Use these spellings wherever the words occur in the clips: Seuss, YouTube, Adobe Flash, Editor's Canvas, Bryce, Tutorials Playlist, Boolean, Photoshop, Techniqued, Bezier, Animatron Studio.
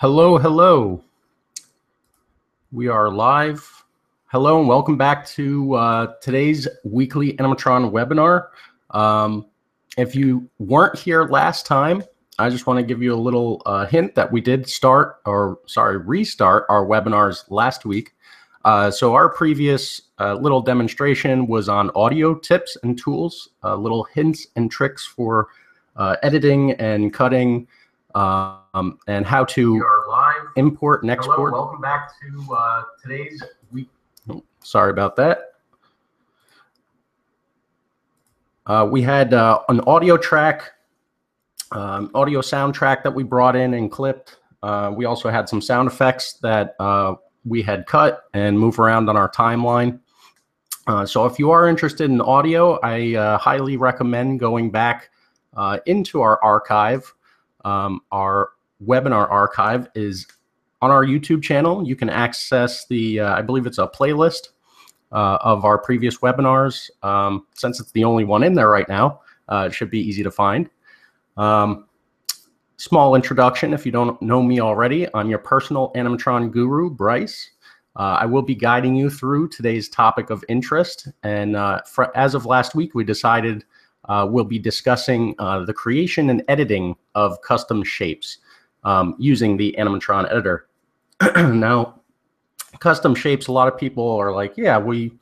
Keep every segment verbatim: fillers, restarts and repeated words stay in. Hello, hello. We are live. Hello and welcome back to uh, today's weekly Animatron webinar. Um, if you weren't here last time, I just want to give you a little uh, hint that we did start, or sorry, restart our webinars last week. Uh, so our previous uh, little demonstration was on audio tips and tools, uh, little hints and tricks for uh, editing and cutting. Um, and how to import and export. Hello, welcome back to uh, today's week. Oh, sorry about that. Uh, we had uh, an audio track, um, audio soundtrack that we brought in and clipped. Uh, we also had some sound effects that uh, we had cut and moved around on our timeline. Uh, so if you are interested in audio, I uh, highly recommend going back uh, into our archive. Um, our webinar archive is on our YouTube channel. You can access the, uh, I believe it's a playlist uh, of our previous webinars. Um, since it's the only one in there right now, uh, it should be easy to find. Um, small introduction, if you don't know me already, I'm your personal Animatron guru, Bryce. Uh, I will be guiding you through today's topic of interest. And uh, for, as of last week, we decided Uh, we'll be discussing uh, the creation and editing of custom shapes um, using the Animatron editor. Now, custom shapes, a lot of people are like, yeah, we,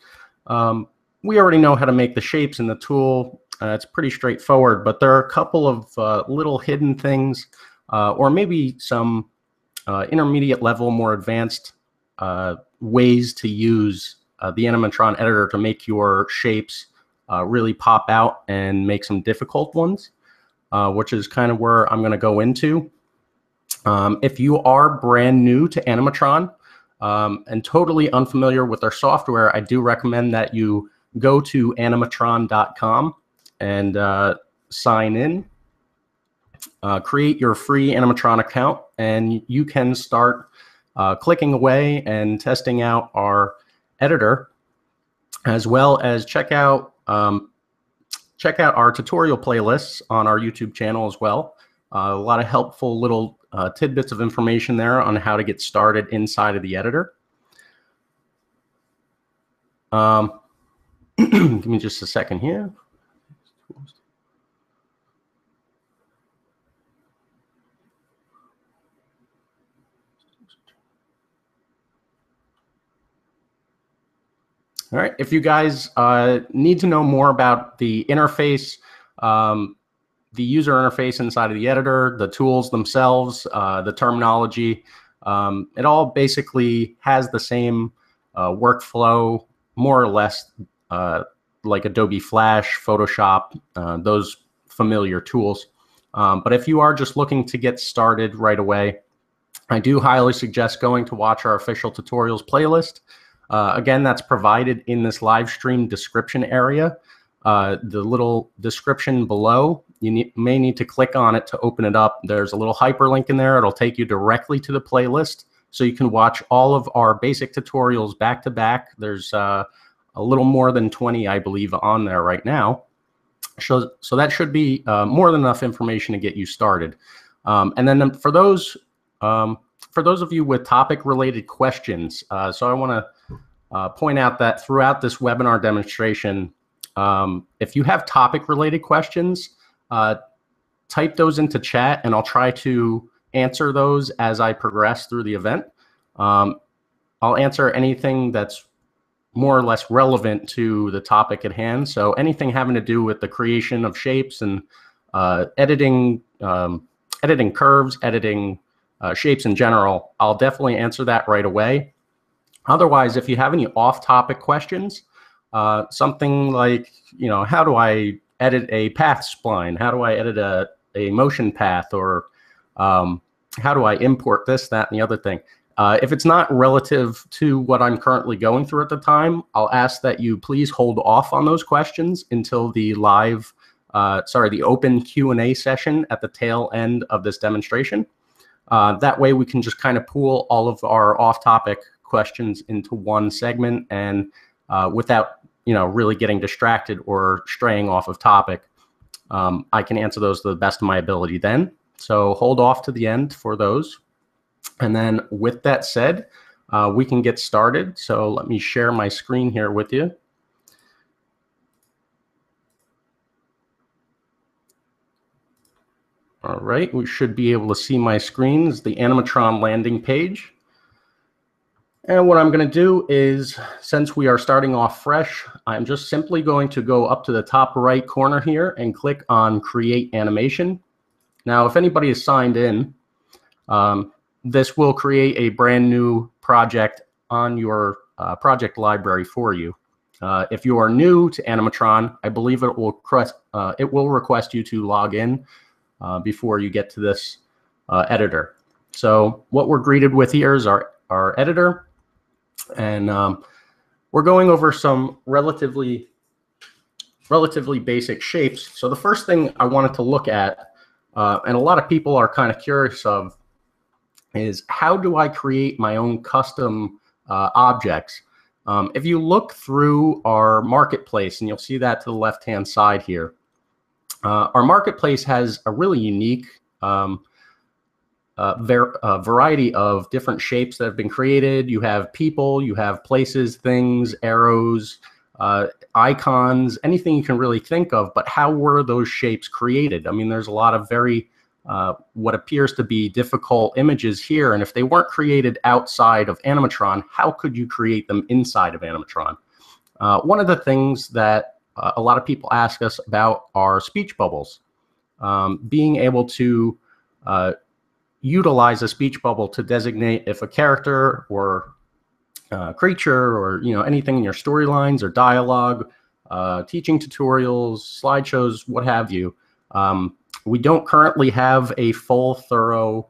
um, we already know how to make the shapes in the tool. Uh, it's pretty straightforward, but there are a couple of uh, little hidden things uh, or maybe some uh, intermediate level, more advanced uh, ways to use uh, the Animatron editor to make your shapes Uh, really pop out and make some difficult ones, uh, which is kind of where I'm going to go into. Um, if you are brand new to Animatron um, and totally unfamiliar with our software, I do recommend that you go to animatron dot com and uh, sign in, uh, create your free Animatron account, and you can start uh, clicking away and testing out our editor, as well as check out Um, check out our tutorial playlists on our YouTube channel as well. Uh, a lot of helpful little uh, tidbits of information there on how to get started inside of the editor. Um, give me just a second here. All right, if you guys uh, need to know more about the interface, um, the user interface inside of the editor, the tools themselves, uh, the terminology, um, it all basically has the same uh, workflow, more or less uh, like Adobe Flash, Photoshop, uh, those familiar tools. Um, but if you are just looking to get started right away, I do highly suggest going to watch our official tutorials playlist. Uh, again, that's provided in this live stream description area. Uh, the little description below, you need, may need to click on it to open it up. There's a little hyperlink in there. It'll take you directly to the playlist, so you can watch all of our basic tutorials back to back. There's uh, a little more than twenty, I believe, on there right now. So, so that should be uh, more than enough information to get you started. Um, and then for those, um, for those of you with topic-related questions, uh, so I want to Uh, point out that throughout this webinar demonstration, um, if you have topic-related questions, uh, type those into chat, and I'll try to answer those as I progress through the event. Um, I'll answer anything that's more or less relevant to the topic at hand, so anything having to do with the creation of shapes and uh, editing, um, editing curves, editing uh, shapes in general, I'll definitely answer that right away. Otherwise, if you have any off-topic questions, uh, something like, you know, how do I edit a path spline? How do I edit a, a motion path? Or um, how do I import this, that, and the other thing? Uh, if it's not relative to what I'm currently going through at the time, I'll ask that you please hold off on those questions until the live, uh, sorry, the open Q and A session at the tail end of this demonstration. Uh, that way, we can just kind of pool all of our off-topic questions into one segment, and uh, without you know really getting distracted or straying off of topic, um, I can answer those to the best of my ability then. So hold off to the end for those. And then with that said, uh, we can get started. So let me share my screen here with you. All right, we should be able to see my screens, the Animatron landing page. And what I'm going to do is, since we are starting off fresh, I'm just simply going to go up to the top right corner here and click on Create Animation. Now, if anybody is signed in, um, this will create a brand new project on your uh, project library for you. Uh, if you are new to Animatron, I believe it will, uh, it will request you to log in uh, before you get to this uh, editor. So what we're greeted with here is our, our editor. And um, we're going over some relatively, relatively basic shapes. So the first thing I wanted to look at, uh, and a lot of people are kind of curious of, is how do I create my own custom uh, objects? Um, if you look through our marketplace, and you'll see that to the left-hand side here, uh, our marketplace has a really unique um, Uh, a variety of different shapes that have been created. You have people, you have places, things, arrows, uh, icons, anything you can really think of. But how were those shapes created? I mean, there's a lot of very, uh, what appears to be difficult images here. And if they weren't created outside of Animatron, how could you create them inside of Animatron? Uh, one of the things that uh, a lot of people ask us about are speech bubbles. Um, being able to uh, utilize a speech bubble to designate if a character or uh, creature or you know anything in your storylines or dialogue, uh, teaching tutorials, slideshows, what have you. Um, we don't currently have a full, thorough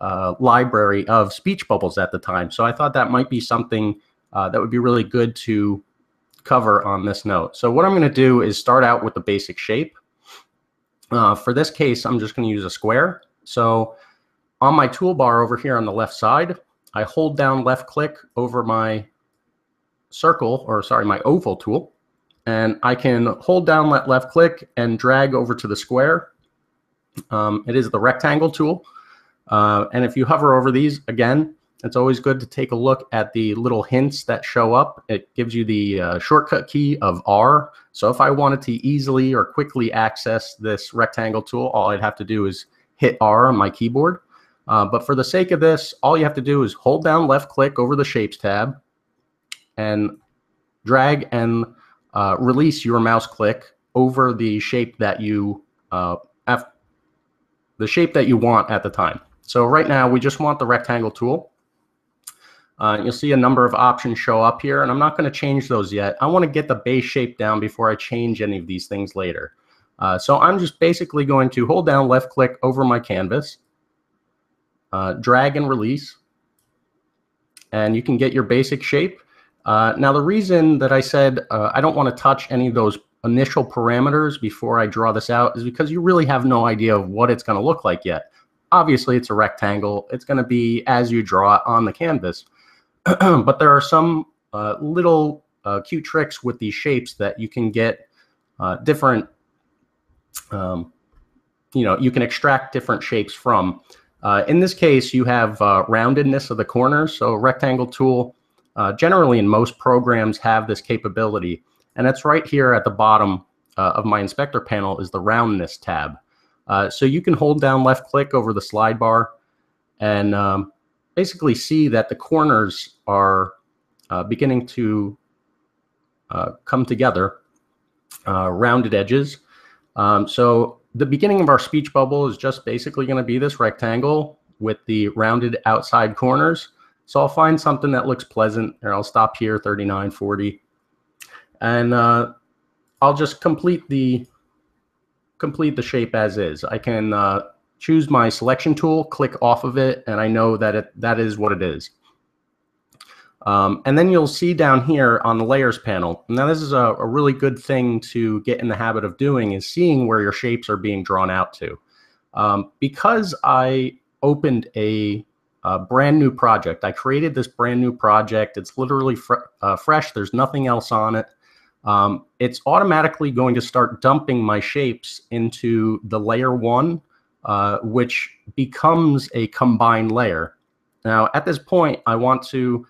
uh, library of speech bubbles at the time, so I thought that might be something uh, that would be really good to cover on this note. So what I'm going to do is start out with the basic shape. Uh, for this case, I'm just going to use a square. So on my toolbar over here on the left side, I hold down left click over my circle, or sorry, my oval tool, and I can hold down that left click and drag over to the square. Um, it is the rectangle tool. Uh, and if you hover over these, again, it's always good to take a look at the little hints that show up. It gives you the uh, shortcut key of R. So if I wanted to easily or quickly access this rectangle tool, all I'd have to do is hit R on my keyboard. Uh, but for the sake of this, all you have to do is hold down left click over the Shapes tab and drag and uh, release your mouse click over the shape that you uh, have, the shape that you want at the time. So right now, we just want the rectangle tool. Uh, you'll see a number of options show up here, and I'm not going to change those yet. I want to get the base shape down before I change any of these things later. Uh, so I'm just basically going to hold down left click over my canvas. Uh, drag and release, and you can get your basic shape. Uh, now, the reason that I said uh, I don't want to touch any of those initial parameters before I draw this out is because you really have no idea of what it's going to look like yet. Obviously, it's a rectangle. It's going to be as you draw it on the canvas. But there are some uh, little uh, cute tricks with these shapes that you can get uh, different, um, you know, you can extract different shapes from. Uh, in this case, you have uh, roundedness of the corners. So a rectangle tool, uh, generally in most programs, have this capability. And that's right here at the bottom uh, of my inspector panel is the roundness tab. Uh, so you can hold down left click over the slide bar and um, basically see that the corners are uh, beginning to uh, come together, uh, rounded edges. Um, so the beginning of our speech bubble is just basically going to be this rectangle with the rounded outside corners. So I'll find something that looks pleasant, and I'll stop here, thirty-nine, forty. And uh, I'll just complete the, complete the shape as is. I can uh, choose my selection tool, click off of it, and I know that it, that is what it is. Um, and then you'll see down here on the layers panel. Now, this is a, a really good thing to get in the habit of doing is seeing where your shapes are being drawn out to. Um, because I opened a, a brand new project, I created this brand new project. It's literally fr uh, fresh. There's nothing else on it. Um, it's automatically going to start dumping my shapes into the layer one, uh, which becomes a combined layer. Now, at this point, I want to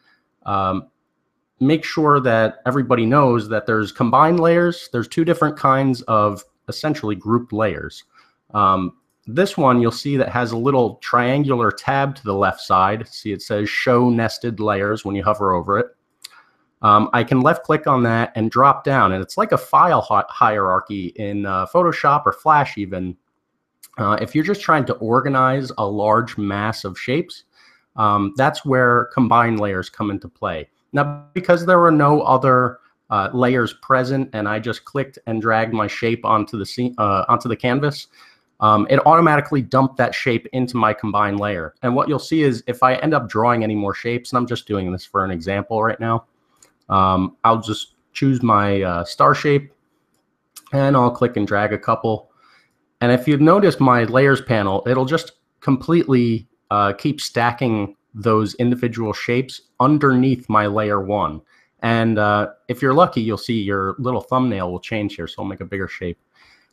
um, make sure that everybody knows that there's combined layers. There's two different kinds of essentially grouped layers. Um, this one you'll see that has a little triangular tab to the left side. See, it says show nested layers when you hover over it. Um, I can left click on that and drop down, and it's like a file hierarchy in uh, Photoshop or Flash even. Uh, if you're just trying to organize a large mass of shapes, um, that's where combined layers come into play. Now, because there were no other uh, layers present, and I just clicked and dragged my shape onto the scene, uh, onto the canvas, um, it automatically dumped that shape into my combined layer. And what you'll see is if I end up drawing any more shapes, and I'm just doing this for an example right now, Um, I'll just choose my uh, star shape, and I'll click and drag a couple. And if you've noticed my layers panel, it'll just completely uh, keep stacking those individual shapes underneath my layer one. And uh, if you're lucky, you'll see your little thumbnail will change here, so I'll make a bigger shape.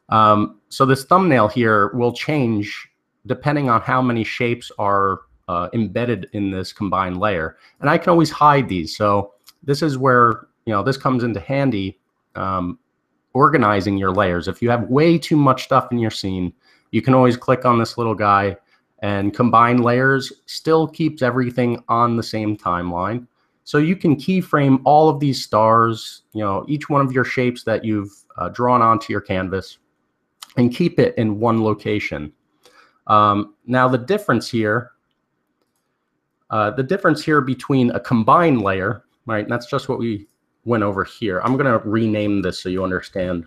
Um, so this thumbnail here will change depending on how many shapes are uh, embedded in this combined layer. And I can always hide these. So this is where, you know, this comes into handy, um, organizing your layers. If you have way too much stuff in your scene, you can always click on this little guy, and combine layers still keeps everything on the same timeline. So you can keyframe all of these stars, you know, each one of your shapes that you've uh, drawn onto your canvas, and keep it in one location. Um, now the difference here, uh, the difference here between a combined layer, right, and that's just what we went over here. I'm going to rename this so you understand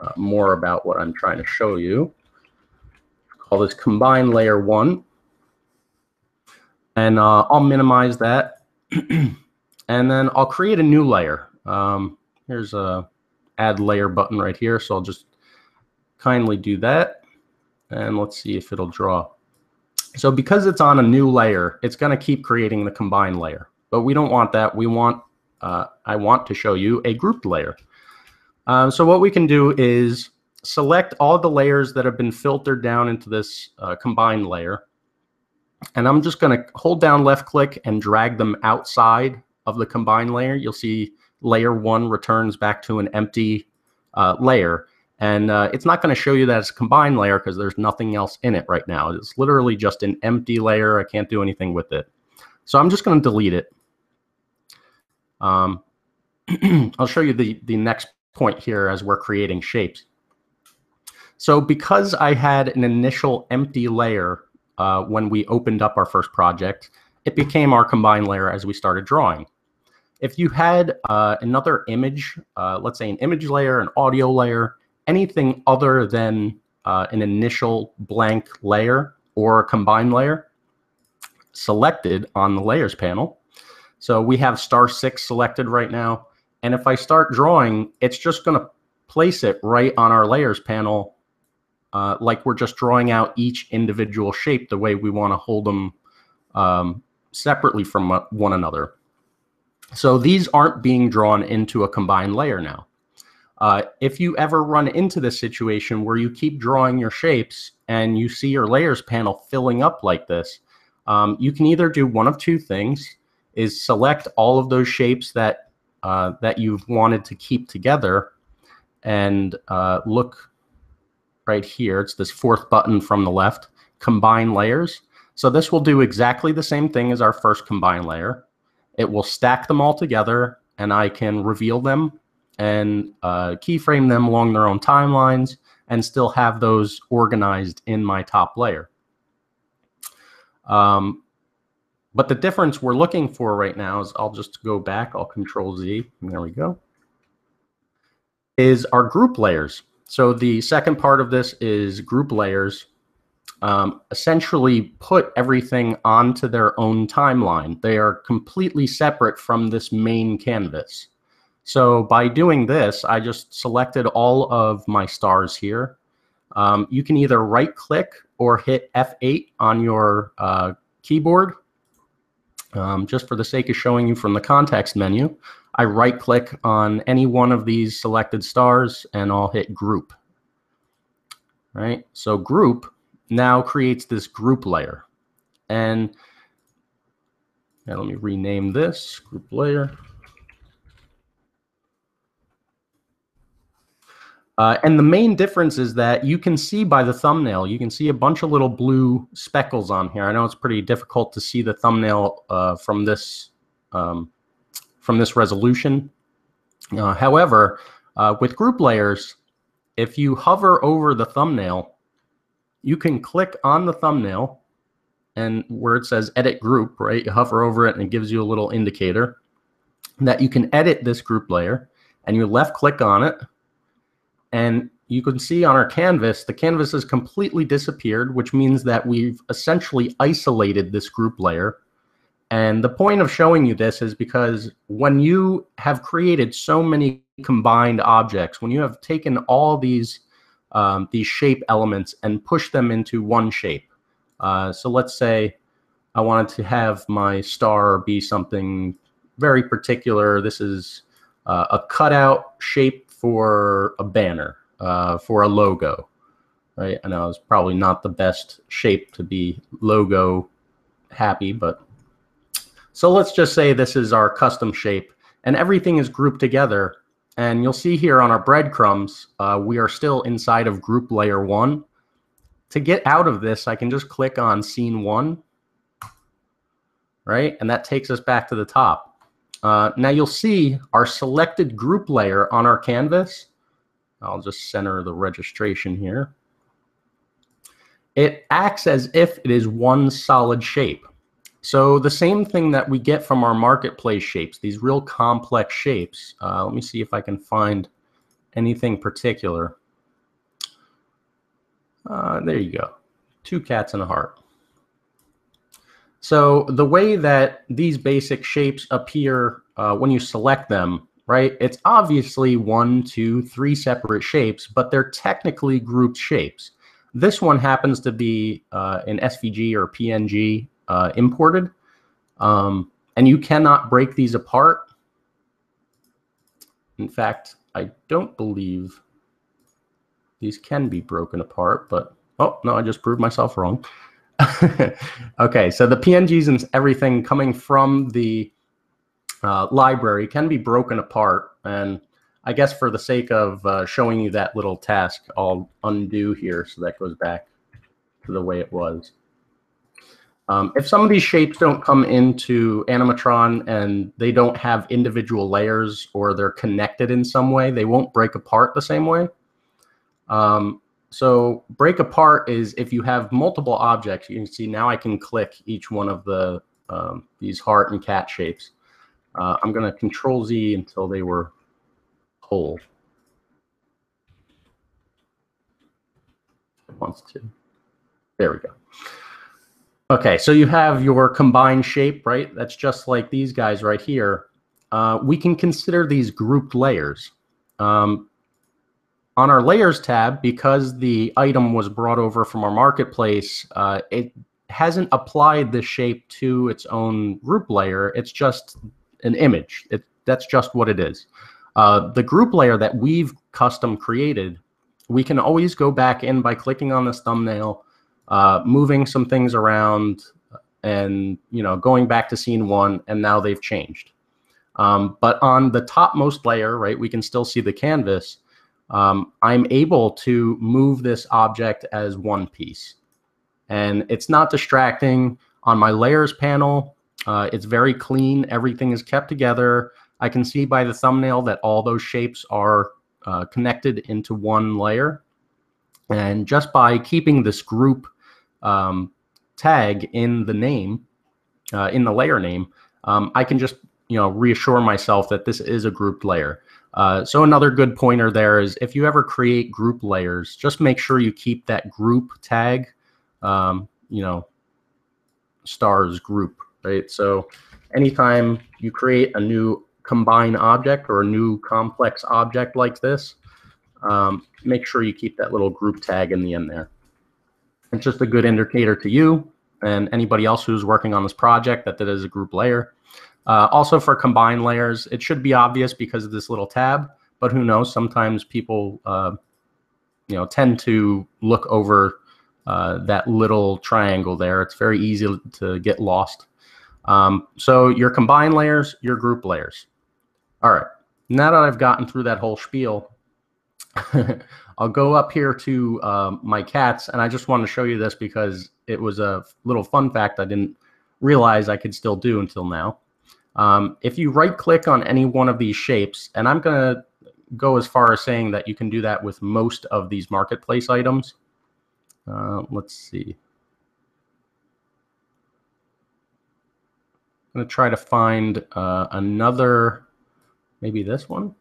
uh, more about what I'm trying to show you. Call this combined layer one. And uh, I'll minimize that. And then I'll create a new layer. Um, here's a add layer button right here. So I'll just kindly do that. And let's see if it'll draw. So because it's on a new layer, it's going to keep creating the combined layer. But we don't want that. We want, uh, I want to show you a grouped layer. Um, so what we can do is select all the layers that have been filtered down into this uh, combined layer. And I'm just going to hold down left click and drag them outside of the combined layer. You'll see layer one returns back to an empty uh, layer. And uh, it's not going to show you that it's a combined layer because there's nothing else in it right now. It's literally just an empty layer. I can't do anything with it. So I'm just going to delete it. Um, I'll show you the, the next point here as we're creating shapes. So because I had an initial empty layer uh, when we opened up our first project, it became our combined layer as we started drawing. If you had uh, another image, uh, let's say an image layer, an audio layer, anything other than uh, an initial blank layer or a combined layer selected on the layers panel, so we have star six selected right now. And if I start drawing, it's just going to place it right on our layers panel, uh, like we're just drawing out each individual shape the way we want to hold them um, separately from one another. So these aren't being drawn into a combined layer now. Uh, if you ever run into this situation where you keep drawing your shapes and you see your layers panel filling up like this, um, you can either do one of two things. Is select all of those shapes that uh, that you've wanted to keep together, and uh, look right here. It's this fourth button from the left, combine layers. So this will do exactly the same thing as our first combine layer. It will stack them all together, and I can reveal them and uh, keyframe them along their own timelines and still have those organized in my top layer. Um, But the difference we're looking for right now is, I'll just go back, I'll control Z, and there we go, is our group layers. So the second part of this is group layers um, essentially put everything onto their own timeline. They are completely separate from this main canvas. So by doing this, I just selected all of my stars here. Um, you can either right click or hit F eight on your uh, keyboard. Um, just for the sake of showing you from the context menu, I right-click on any one of these selected stars, and I'll hit Group. All right, so Group now creates this group layer. And Now let me rename this group layer. Uh, and the main difference is that you can see by the thumbnail, you can see a bunch of little blue speckles on here. I know it's pretty difficult to see the thumbnail uh, from this um, from this resolution. Uh, however, uh, with group layers, if you hover over the thumbnail, you can click on the thumbnail, and where it says edit group, right, you hover over it and it gives you a little indicator that you can edit this group layer, and you left click on it. And you can see on our canvas, the canvas has completely disappeared, which means that we've essentially isolated this group layer. And the point of showing you this is because when you have created so many combined objects, when you have taken all these, um, these shape elements and pushed them into one shape. Uh, so let's say I wanted to have my star be something very particular. This is uh, a cutout shape for a banner, uh, for a logo, right? I know it's probably not the best shape to be logo happy, but so let's just say this is our custom shape, and everything is grouped together. And you'll see here on our breadcrumbs, uh, we are still inside of group layer one. To get out of this, I can just click on scene one, right? And that takes us back to the top. Uh, now you'll see our selected group layer on our canvas. I'll just center the registration here. It acts as if it is one solid shape. So the same thing that we get from our marketplace shapes, these real complex shapes. Uh, let me see if I can find anything particular. Uh, there you go. Two cats and a heart. So the way that these basic shapes appear uh, when you select them, right, it's obviously one, two, three separate shapes, but they're technically grouped shapes. This one happens to be uh, an S V G or P N G uh, imported, um, and you cannot break these apart. In fact, I don't believe these can be broken apart, but oh, no, I just proved myself wrong. Okay, so the P N Gs and everything coming from the uh, library can be broken apart. And I guess for the sake of uh, showing you that little task, I'll undo here so that goes back to the way it was. Um, if some of these shapes don't come into Animatron and they don't have individual layers or they're connected in some way, they won't break apart the same way. Um, So break apart is if you have multiple objects. You can see now I can click each one of the um, these heart and cat shapes. Uh, I'm going to control Z until they were whole. It wants to. There we go. Okay, so you have your combined shape, right? That's just like these guys right here. Uh, we can consider these grouped layers. Um, On our Layers tab, because the item was brought over from our marketplace, uh, it hasn't applied the shape to its own group layer. It's just an image. It, that's just what it is. Uh, the group layer that we've custom created, we can always go back in by clicking on this thumbnail, uh, moving some things around, and you know, going back to scene one, and now they've changed. Um, but on the topmost layer, right, we can still see the canvas. Um, I'm able to move this object as one piece. And it's not distracting. On my Layers panel, uh, it's very clean. Everything is kept together. I can see by the thumbnail that all those shapes are uh, connected into one layer. And just by keeping this group um, tag in the name, uh, in the layer name, um, I can just you know, reassure myself that this is a grouped layer. Uh, so another good pointer there is if you ever create group layers, just make sure you keep that group tag, um, you know, stars group, right? So anytime you create a new combined object or a new complex object like this, um, make sure you keep that little group tag in the end there. It's just a good indicator to you and anybody else who's working on this project that that is a group layer. Uh, also for combined layers, it should be obvious because of this little tab, but who knows, sometimes people uh, you know, tend to look over uh, that little triangle there. It's very easy to get lost. Um, so your combine layers, your group layers. All right, now that I've gotten through that whole spiel, I'll go up here to um, my cats, and I just want to show you this because it was a little fun fact I didn't realize I could still do until now. Um, if you right-click on any one of these shapes, and I'm going to go as far as saying that you can do that with most of these marketplace items. Uh, let's see. I'm going to try to find uh, another, maybe this one.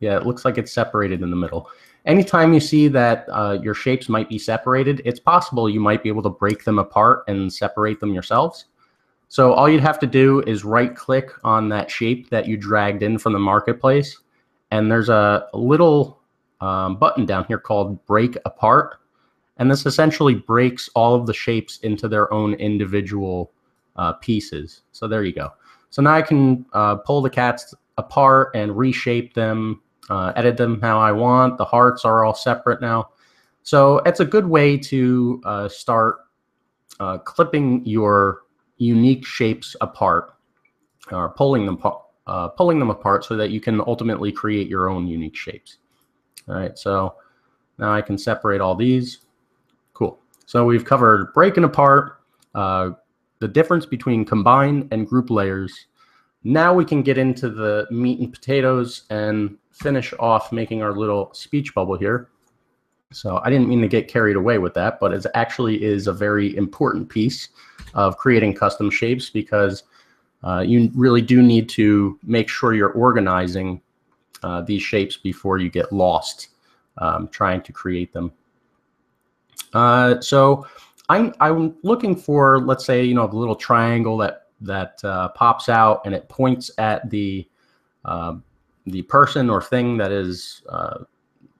Yeah, it looks like it's separated in the middle. Anytime you see that uh, your shapes might be separated, it's possible you might be able to break them apart and separate them yourselves. So all you'd have to do is right-click on that shape that you dragged in from the marketplace, and there's a little um, button down here called Break Apart, and this essentially breaks all of the shapes into their own individual uh, pieces. So there you go. So now I can uh, pull the cats apart and reshape them, uh, edit them how I want. The hearts are all separate now. So it's a good way to uh, start uh, clipping your unique shapes apart, or pulling them apart. Uh, pulling them apart so that you can ultimately create your own unique shapes. All right, so now I can separate all these. Cool. So we've covered breaking apart, uh, the difference between combine and group layers. Now we can get into the meat and potatoes and finish off making our little speech bubble here. So I didn't mean to get carried away with that, but it actually is a very important piece of creating custom shapes, because Uh, you really do need to make sure you're organizing uh, these shapes before you get lost um, trying to create them. Uh, so I'm, I'm looking for, let's say, you know, the little triangle that that uh, pops out and it points at the uh, the person or thing that is uh,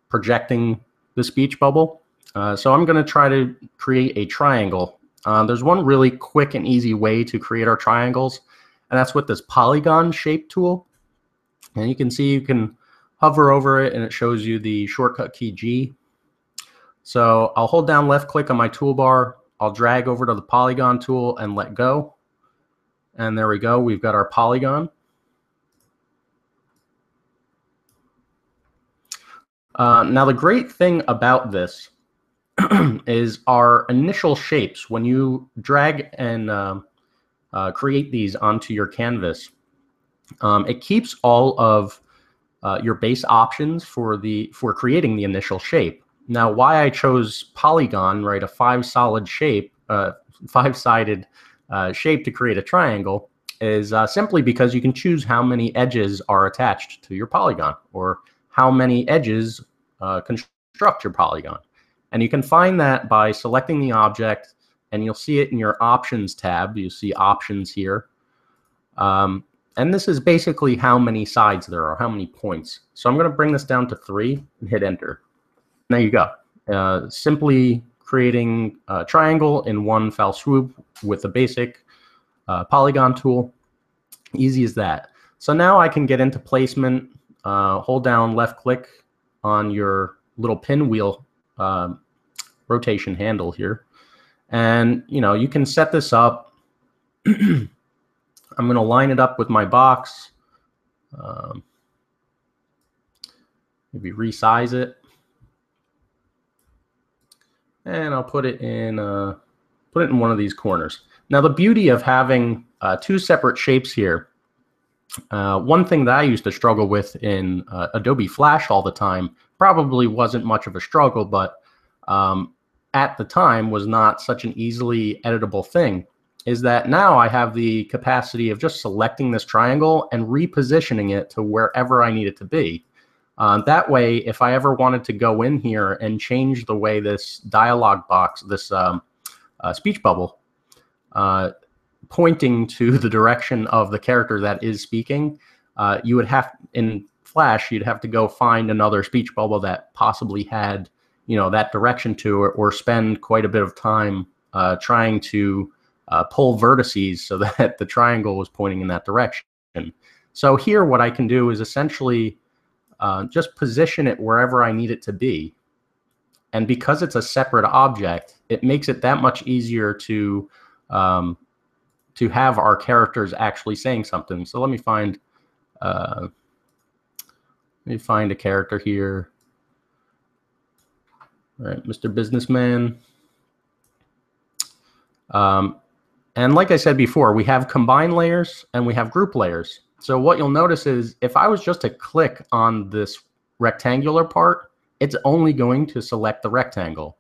projecting the speech bubble. Uh, so I'm going to try to create a triangle. Uh, there's one really quick and easy way to create our triangles, and that's with this polygon shape tool. And you can see you can hover over it, and it shows you the shortcut key G. So I'll hold down left click on my toolbar. I'll drag over to the polygon tool and let go. And there we go. We've got our polygon. Uh, now, the great thing about this is our initial shapes. When you drag and uh, Uh, create these onto your canvas, Um, it keeps all of uh, your base options for the for creating the initial shape. Now, why I chose polygon, right, a five solid shape, uh, five sided uh, shape to create a triangle, is uh, simply because you can choose how many edges are attached to your polygon, or how many edges uh, construct your polygon. And you can find that by selecting the object. And you'll see it in your options tab. You see options here. Um, and this is basically how many sides there are, how many points. So I'm going to bring this down to three and hit enter. There you go. Uh, simply creating a triangle in one foul swoop with the basic uh, polygon tool. Easy as that. So now I can get into placement. Uh, hold down left click on your little pinwheel uh, rotation handle here. And, you know, you can set this up. I'm going to line it up with my box. Um, maybe resize it. And I'll put it in uh, put it in one of these corners. Now, the beauty of having uh, two separate shapes here, uh, one thing that I used to struggle with in uh, Adobe Flash all the time, probably wasn't much of a struggle, but um, at the time was not such an easily editable thing, is that now I have the capacity of just selecting this triangle and repositioning it to wherever I need it to be. Uh, that way, if I ever wanted to go in here and change the way this dialog box, this um, uh, speech bubble, uh, pointing to the direction of the character that is speaking, uh, you would have, in Flash, you'd have to go find another speech bubble that possibly had, you know, that direction to, or, or spend quite a bit of time uh, trying to uh, pull vertices so that the triangle was pointing in that direction. So here what I can do is essentially uh, just position it wherever I need it to be. And because it's a separate object, it makes it that much easier to, um, to have our characters actually saying something. So let me find uh, let me find a character here. All right, Mister Businessman. Um, and like I said before, we have combined layers and we have group layers. So what you'll notice is if I was just to click on this rectangular part, it's only going to select the rectangle.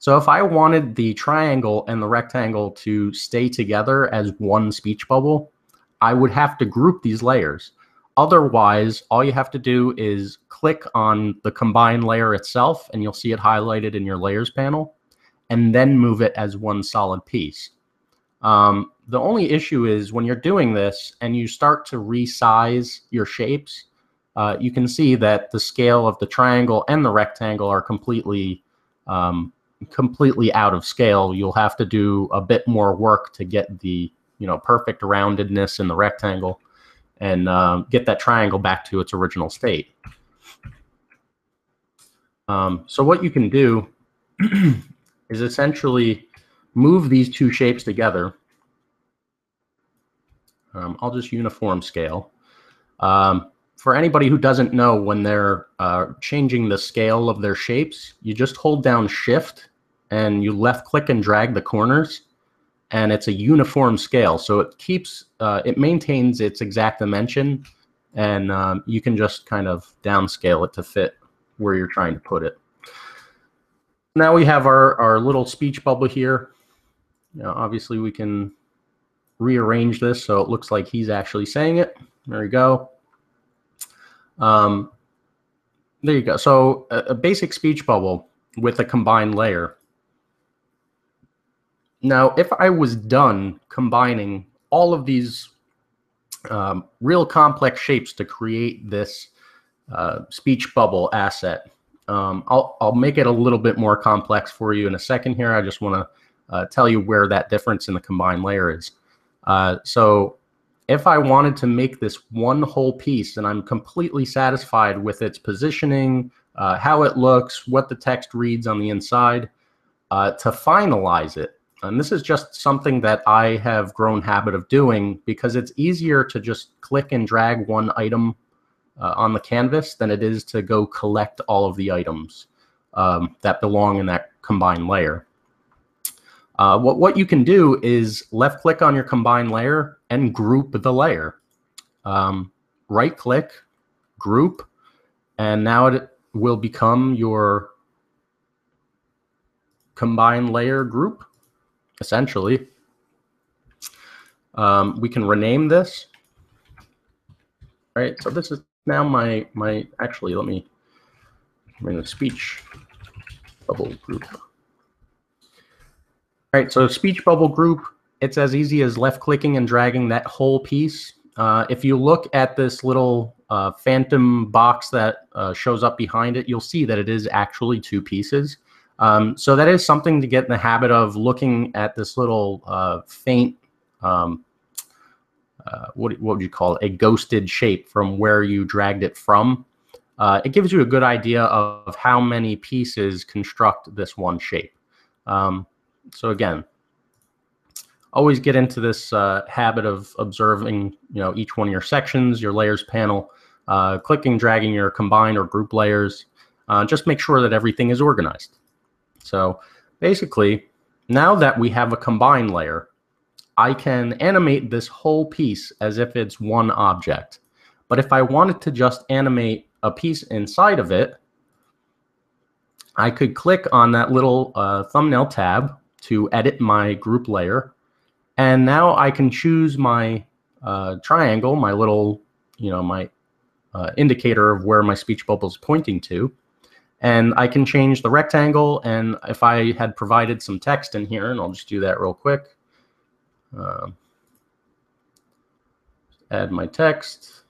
So if I wanted the triangle and the rectangle to stay together as one speech bubble, I would have to group these layers. Otherwise, all you have to do is click on the combined layer itself, and you'll see it highlighted in your layers panel, and then move it as one solid piece. Um, the only issue is when you're doing this and you start to resize your shapes, uh, you can see that the scale of the triangle and the rectangle are completely um, completely out of scale. You'll have to do a bit more work to get the you know perfect roundedness in the rectangle and uh, get that triangle back to its original state. Um, so what you can do is essentially move these two shapes together. Um, I'll just uniform scale. Um, for anybody who doesn't know, when they're uh, changing the scale of their shapes, you just hold down Shift and you left click and drag the corners, and it's a uniform scale. So it keeps, uh, it maintains its exact dimension, and um, you can just kind of downscale it to fit where you're trying to put it. Now we have our, our little speech bubble here. You know, obviously we can rearrange this so it looks like he's actually saying it. There you go. Um, there you go. So a, a basic speech bubble with a combined layer. Now, if I was done combining all of these um, real complex shapes to create this uh, speech bubble asset, um, I'll, I'll make it a little bit more complex for you in a second here. I just want to uh, tell you where that difference in the combined layer is. Uh, so if I wanted to make this one whole piece and I'm completely satisfied with its positioning, uh, how it looks, what the text reads on the inside, uh, to finalize it, and this is just something that I have grown habit of doing because it's easier to just click and drag one item uh, on the canvas than it is to go collect all of the items um, that belong in that combined layer. Uh, what, what you can do is left click on your combined layer and group the layer. Um, right click, group, and now it will become your combined layer group. Essentially, um, we can rename this. All right, so this is now my my. Actually, let me bring the speech bubble group. All right, so speech bubble group. It's as easy as left clicking and dragging that whole piece. Uh, if you look at this little uh, phantom box that uh, shows up behind it, you'll see that it is actually two pieces. Um, so that is something to get in the habit of, looking at this little uh, faint, um, uh, what, what would you call it, a ghosted shape from where you dragged it from. Uh, it gives you a good idea of how many pieces construct this one shape. Um, so again, always get into this uh, habit of observing you know, each one of your sections, your layers panel, uh, clicking, dragging your combined or group layers. Uh, just make sure that everything is organized. So basically, now that we have a combined layer, I can animate this whole piece as if it's one object. But if I wanted to just animate a piece inside of it, I could click on that little uh, thumbnail tab to edit my group layer. And now I can choose my uh, triangle, my little, you know, my uh, indicator of where my speech bubble is pointing to. And I can change the rectangle, and if I had provided some text in here, and I'll just do that real quick. Um, add my text.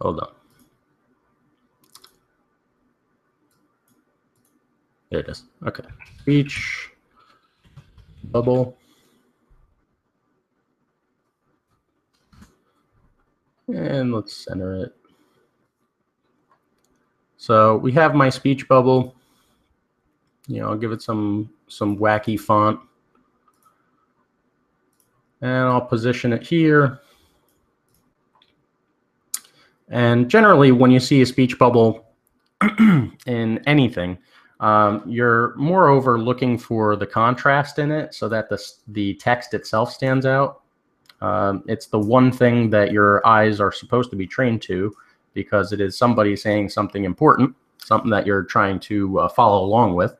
Hold on. There it is. Okay. Speech bubble. And let's center it. So we have my speech bubble. You know, I'll give it some some wacky font. And I'll position it here. And generally, when you see a speech bubble in anything, um, you're moreover looking for the contrast in it so that the, the text itself stands out. Um, it's the one thing that your eyes are supposed to be trained to, because it is somebody saying something important, something that you're trying to uh, follow along with.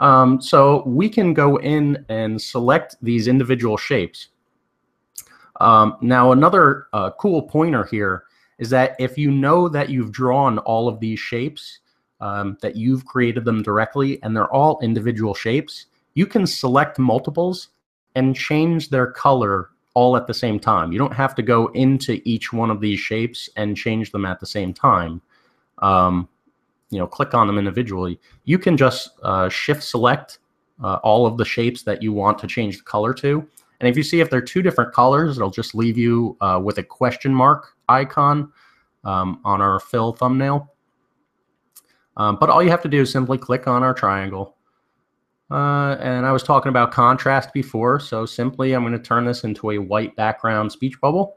Um, so we can go in and select these individual shapes. Um, now, another uh, cool pointer here is that if you know that you've drawn all of these shapes, um, that you've created them directly, and they're all individual shapes, you can select multiples and change their color all at the same time. You don't have to go into each one of these shapes and change them at the same time. Um, you know, click on them individually. You can just uh, shift select uh, all of the shapes that you want to change the color to. And if you see if they're two different colors, it'll just leave you uh, with a question mark icon um, on our fill thumbnail. Um, but all you have to do is simply click on our triangle. Uh, and I was talking about contrast before, so simply I'm going to turn this into a white background speech bubble.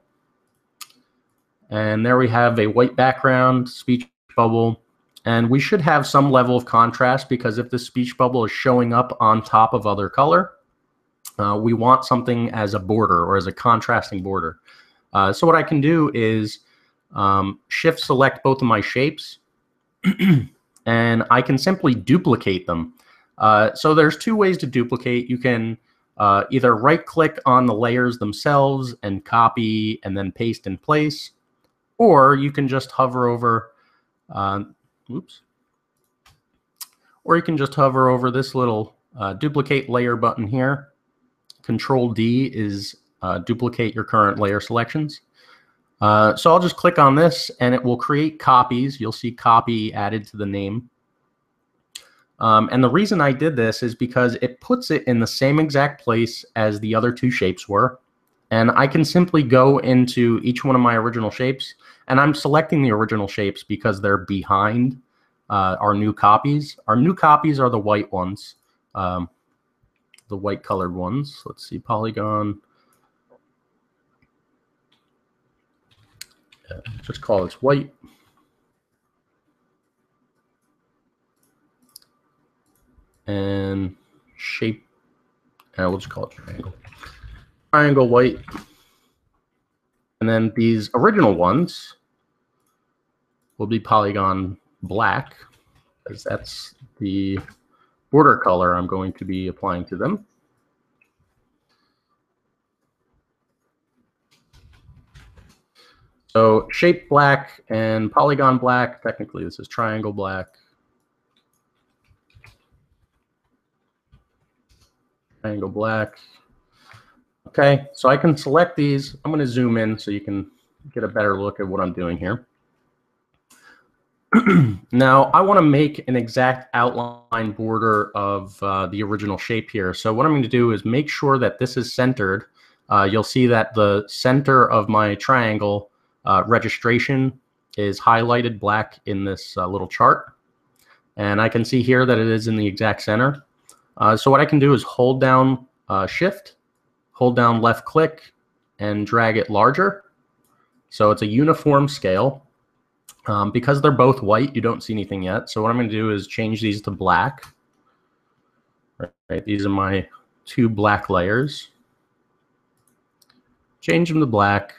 And there we have a white background speech bubble. And we should have some level of contrast, because if the speech bubble is showing up on top of other color, Uh, we want something as a border or as a contrasting border. Uh, so what I can do is um, shift select both of my shapes, and I can simply duplicate them. Uh, so there's two ways to duplicate. You can uh, either right click on the layers themselves and copy and then paste in place, or you can just hover over, uh, oops, or you can just hover over this little uh, duplicate layer button here. Control D is uh, duplicate your current layer selections. Uh, so I'll just click on this, and it will create copies. You'll see copy added to the name. Um, and the reason I did this is because it puts it in the same exact place as the other two shapes were. And I can simply go into each one of my original shapes. And I'm selecting the original shapes because they're behind uh, our new copies. Our new copies are the white ones. Um, the white colored ones. Let's see, polygon. Yeah, just call it white. And shape, and we'll just call it triangle. Triangle white. And then these original ones will be polygon black, because that's the border color I'm going to be applying to them. So shape black and polygon black. Technically, this is triangle black. Triangle black. OK, so I can select these. I'm going to zoom in so you can get a better look at what I'm doing here. Now, I want to make an exact outline border of uh, the original shape here. So what I'm going to do is make sure that this is centered. Uh, you'll see that the center of my triangle uh, registration is highlighted black in this uh, little chart. And I can see here that it is in the exact center. Uh, so what I can do is hold down uh, Shift, hold down left click, and drag it larger. So it's a uniform scale. Um, because they're both white, you don't see anything yet. So what I'm going to do is change these to black. Right, these are my two black layers. Change them to black.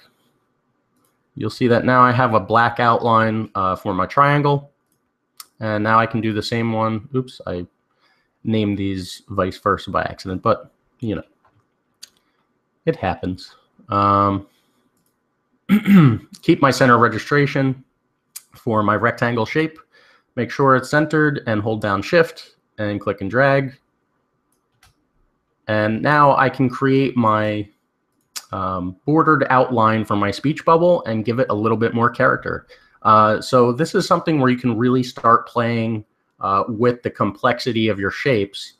You'll see that now I have a black outline uh, for my triangle. And now I can do the same one. Oops, I named these vice versa by accident, but, you know, it happens. Um, keep my center registration for my rectangle shape. Make sure it's centered and hold down Shift and click and drag. And now I can create my um, bordered outline for my speech bubble and give it a little bit more character. Uh, so this is something where you can really start playing uh, with the complexity of your shapes.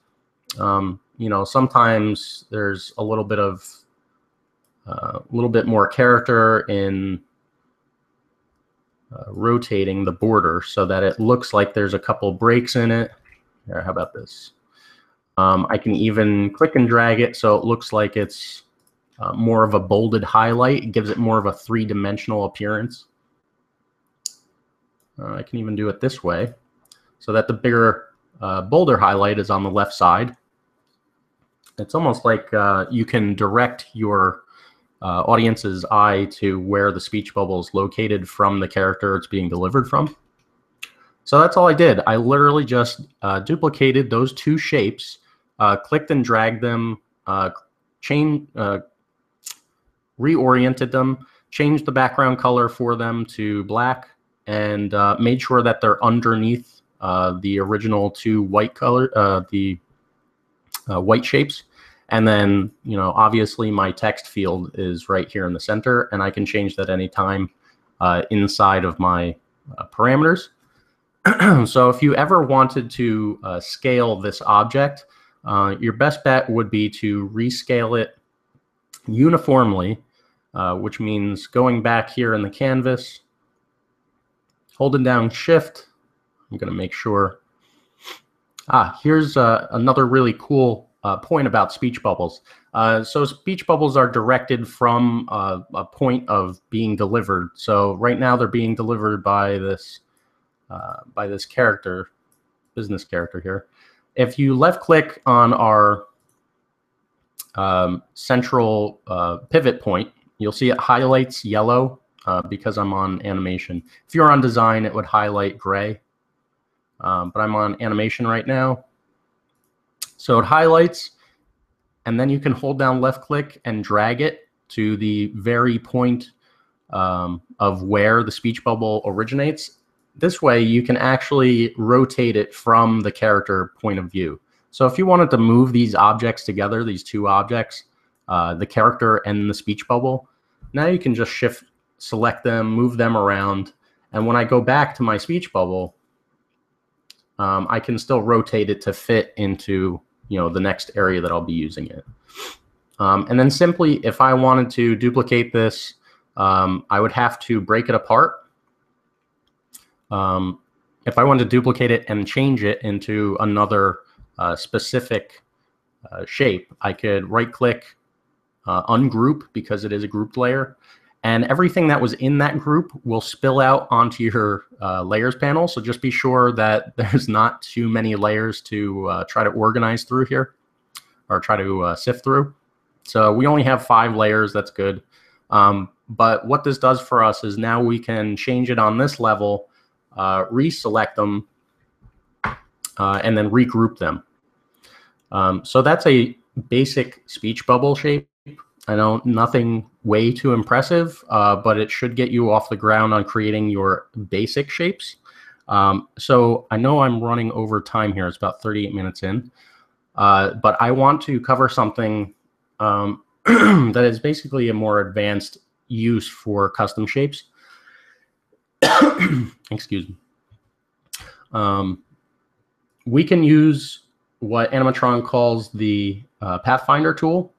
Um, you know, sometimes there's a little bit of a uh, little bit more character in uh, rotating the border so that it looks like there's a couple breaks in it. Here, how about this? Um, I can even click and drag it so it looks like it's uh, more of a bolded highlight. It gives it more of a three-dimensional appearance. Uh, I can even do it this way so that the bigger uh, bolder highlight is on the left side. It's almost like uh, you can direct your uh, audience's eye to where the speech bubble is located from the character it's being delivered from. So that's all I did. I literally just uh, duplicated those two shapes, uh, clicked and dragged them, uh, chain, uh, reoriented them, changed the background color for them to black, and uh, made sure that they're underneath uh, the original two white color, uh, the uh, white shapes. And then, you know, obviously my text field is right here in the center, and I can change that anytime uh, inside of my uh, parameters. So if you ever wanted to uh, scale this object, uh, your best bet would be to rescale it uniformly, uh, which means going back here in the canvas, holding down Shift. I'm going to make sure. Ah, here's uh, another really cool uh, point about speech bubbles. Uh, so speech bubbles are directed from uh, a point of being delivered. So right now they're being delivered by this Uh, by this character, business character here. If you left click on our um, central uh, pivot point, you'll see it highlights yellow uh, because I'm on animation. If you're on design, it would highlight gray, um, but I'm on animation right now. So it highlights, and then you can hold down left click and drag it to the very point um, of where the speech bubble originates. This way, you can actually rotate it from the character point of view. So if you wanted to move these objects together, these two objects, uh, the character and the speech bubble, now you can just shift, select them, move them around. And when I go back to my speech bubble, um, I can still rotate it to fit into, you know, the next area that I'll be using it. Um, and then simply, if I wanted to duplicate this, um, I would have to break it apart. Um, if I wanted to duplicate it and change it into another uh, specific uh, shape, I could right-click, uh, ungroup, because it is a grouped layer. And everything that was in that group will spill out onto your uh, layers panel. So just be sure that there's not too many layers to uh, try to organize through here, or try to uh, sift through. So we only have five layers. That's good. Um, but what this does for us is now we can change it on this level, Uh, reselect them, uh, and then regroup them. Um, so that's a basic speech bubble shape. I know nothing way too impressive, uh, but it should get you off the ground on creating your basic shapes. Um, so I know I'm running over time here. It's about thirty-eight minutes in, uh, but I want to cover something um, that is basically a more advanced use for custom shapes. Excuse me. Um, we can use what Animatron calls the uh, Pathfinder tool.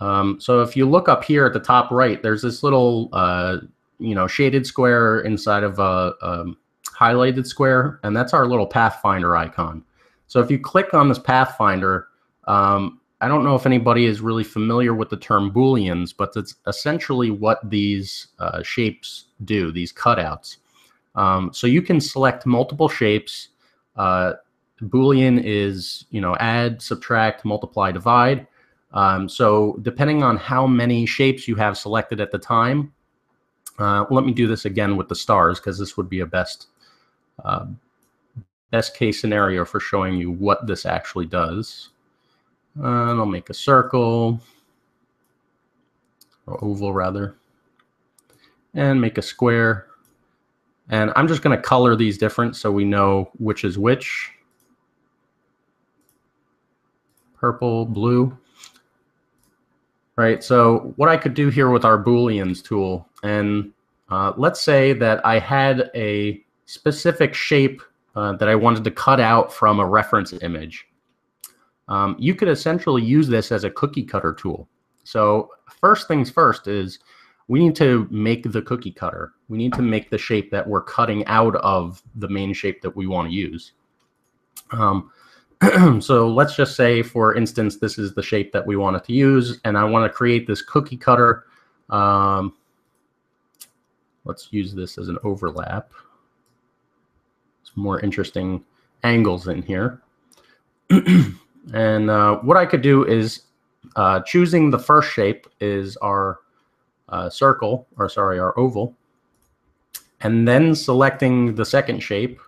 Um, so if you look up here at the top right, there's this little uh, you know, shaded square inside of a, a highlighted square, and that's our little Pathfinder icon. So if you click on this Pathfinder, um, I don't know if anybody is really familiar with the term Booleans, but that's essentially what these uh, shapes do, these cutouts. Um, so you can select multiple shapes. Uh, Boolean is, you know, add, subtract, multiply, divide. Um, so depending on how many shapes you have selected at the time, uh, let me do this again with the stars, because this would be a best, uh, best case scenario for showing you what this actually does. And I'll make a circle, or oval rather, and make a square. And I'm just going to color these different so we know which is which. Purple, blue. Right, so what I could do here with our Booleans tool, and uh, let's say that I had a specific shape uh, that I wanted to cut out from a reference image. Um, you could essentially use this as a cookie cutter tool. So first things first is we need to make the cookie cutter. We need to make the shape that we're cutting out of the main shape that we want to use. Um, so let's just say, for instance, this is the shape that we wanted to use, and I want to create this cookie cutter. Um, let's use this as an overlap. Some more interesting angles in here. And uh, what I could do is uh, choosing the first shape is our uh, circle, or sorry, our oval, and then selecting the second shape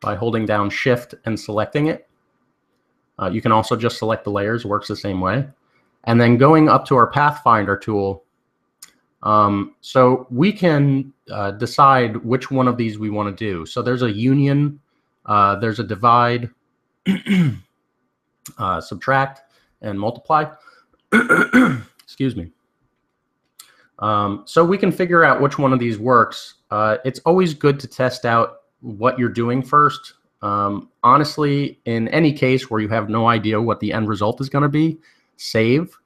by holding down Shift and selecting it. Uh, you can also just select the layers, works the same way. And then going up to our Pathfinder tool, um, so we can uh, decide which one of these we want to do. So there's a union, uh, there's a divide, uh, subtract, and multiply. Excuse me. Um, so we can figure out which one of these works. Uh, it's always good to test out what you're doing first. Um, honestly, in any case where you have no idea what the end result is going to be, save.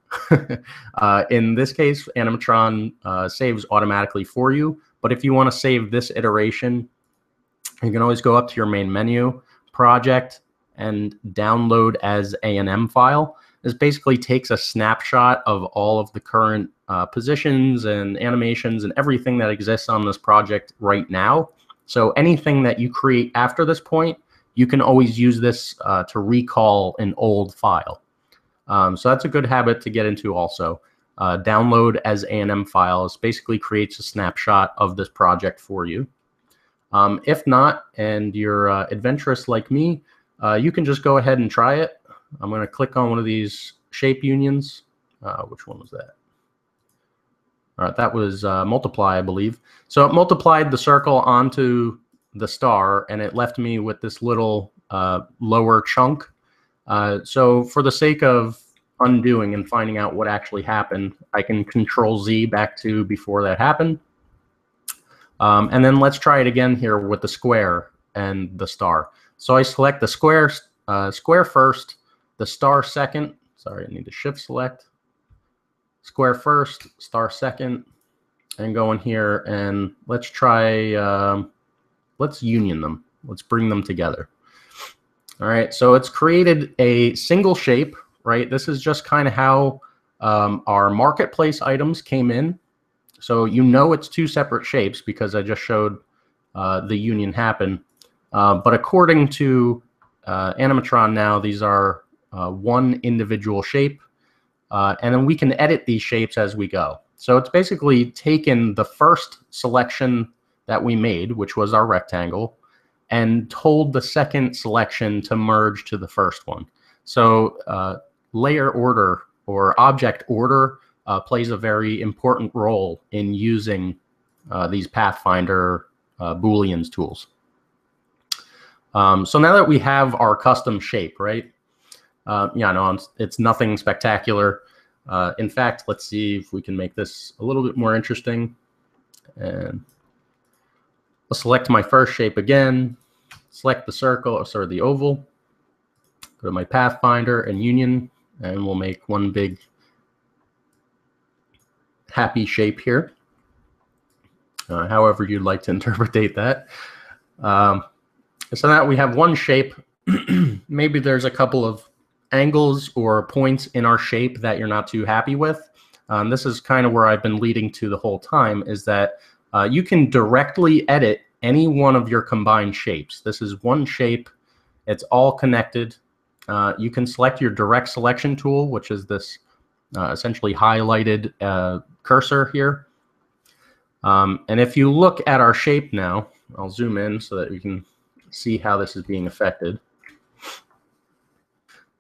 uh, in this case, Animatron uh, saves automatically for you. But if you want to save this iteration, you can always go up to your main menu, project, and download as A N M file. This basically takes a snapshot of all of the current uh, positions and animations and everything that exists on this project right now. So anything that you create after this point, you can always use this uh, to recall an old file. Um, so that's a good habit to get into also. Uh, download as A N M files basically creates a snapshot of this project for you. Um, if not, and you're uh, adventurous like me, Uh, you can just go ahead and try it. I'm going to click on one of these shape unions. Uh, which one was that? All right, that was uh, multiply, I believe. So it multiplied the circle onto the star, and it left me with this little uh, lower chunk. Uh, so for the sake of undoing and finding out what actually happened, I can Control Z back to before that happened. Um, and then let's try it again here with the square and the star. So I select the square, uh, square first, the star second. Sorry, I need to shift select. Square first, star second, and go in here and let's try, um, let's union them. Let's bring them together. All right, so it's created a single shape, right? This is just kind of how um, our marketplace items came in. So you know it's two separate shapes because I just showed uh, the union happen. Uh, but according to uh, Animatron now, these are uh, one individual shape. Uh, and then we can edit these shapes as we go. So it's basically taken the first selection that we made, which was our rectangle, and told the second selection to merge to the first one. So uh, layer order or object order uh, plays a very important role in using uh, these Pathfinder uh, Booleans tools. Um, so now that we have our custom shape, right? Uh, yeah, no, it's nothing spectacular. Uh, in fact, let's see if we can make this a little bit more interesting. And I'll select my first shape again, select the circle, or sorry, the oval, go to my Pathfinder and Union, and we'll make one big happy shape here, uh, however you'd like to interpretate that. Um, So now we have one shape. Maybe there's a couple of angles or points in our shape that you're not too happy with. Um, this is kind of where I've been leading to the whole time, is that uh, you can directly edit any one of your combined shapes. This is one shape. It's all connected. Uh, you can select your direct selection tool, which is this uh, essentially highlighted uh, cursor here. Um, and if you look at our shape now, I'll zoom in so that you can see how this is being affected.